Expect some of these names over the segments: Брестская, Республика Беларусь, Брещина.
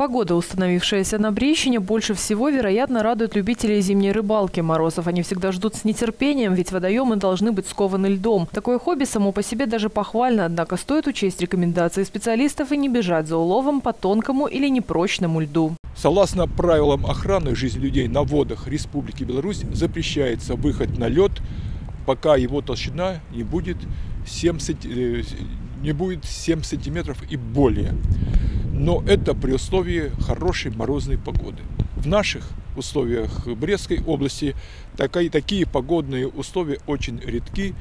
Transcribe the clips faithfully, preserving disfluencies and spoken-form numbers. Погода, установившаяся на Брещине, больше всего, вероятно, радует любителей зимней рыбалки. Морозов они всегда ждут с нетерпением, ведь водоемы должны быть скованы льдом. Такое хобби само по себе даже похвально, однако стоит учесть рекомендации специалистов и не бежать за уловом по тонкому или непрочному льду. Согласно правилам охраны жизни людей на водах Республики Беларусь запрещается выход на лед, пока его толщина не будет семь, не будет семь сантиметров и более. Но это при условии хорошей морозной погоды. В наших условиях Брестской области такие, такие погодные условия очень редки,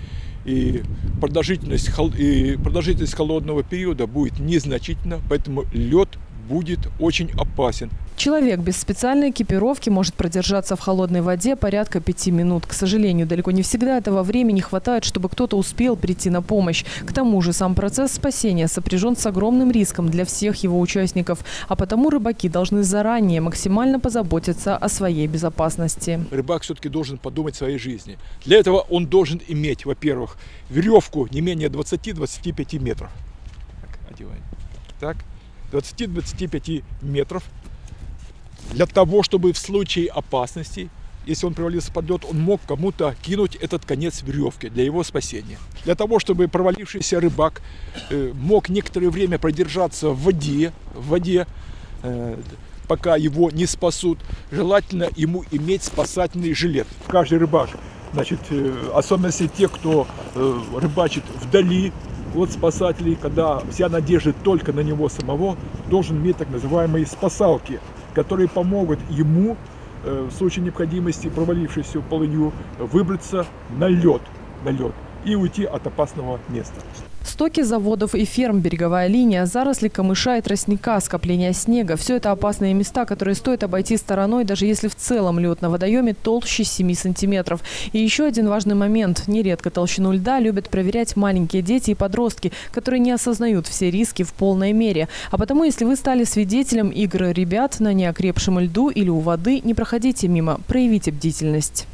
и продолжительность, и продолжительность холодного периода будет незначительна, поэтому лед будет очень опасен. Человек без специальной экипировки может продержаться в холодной воде порядка пяти минут. К сожалению, далеко не всегда этого времени хватает, чтобы кто-то успел прийти на помощь. К тому же сам процесс спасения сопряжен с огромным риском для всех его участников. А потому рыбаки должны заранее максимально позаботиться о своей безопасности. Рыбак все-таки должен подумать о своей жизни. Для этого он должен иметь, во-первых, веревку не менее двадцати-двадцати пяти метров. Так, одеваем. Так. двадцати-двадцати пяти метров, для того, чтобы в случае опасности, если он провалился под лед, он мог кому-то кинуть этот конец веревки для его спасения. Для того, чтобы провалившийся рыбак мог некоторое время продержаться в воде, в воде, пока его не спасут, желательно ему иметь спасательный жилет. Каждый рыбак, значит, особенно если те, кто рыбачит вдали, вот спасателей, когда вся надежда только на него самого, должен иметь так называемые спасалки, которые помогут ему в случае необходимости, провалившейся в полынью, выбраться на лед, на лед и уйти от опасного места. Стоки заводов и ферм, береговая линия, заросли камыша и тростника, скопление снега – все это опасные места, которые стоит обойти стороной, даже если в целом лед на водоеме толще семи сантиметров. И еще один важный момент. Нередко толщину льда любят проверять маленькие дети и подростки, которые не осознают все риски в полной мере. А потому, если вы стали свидетелем игр ребят на неокрепшем льду или у воды, не проходите мимо, проявите бдительность.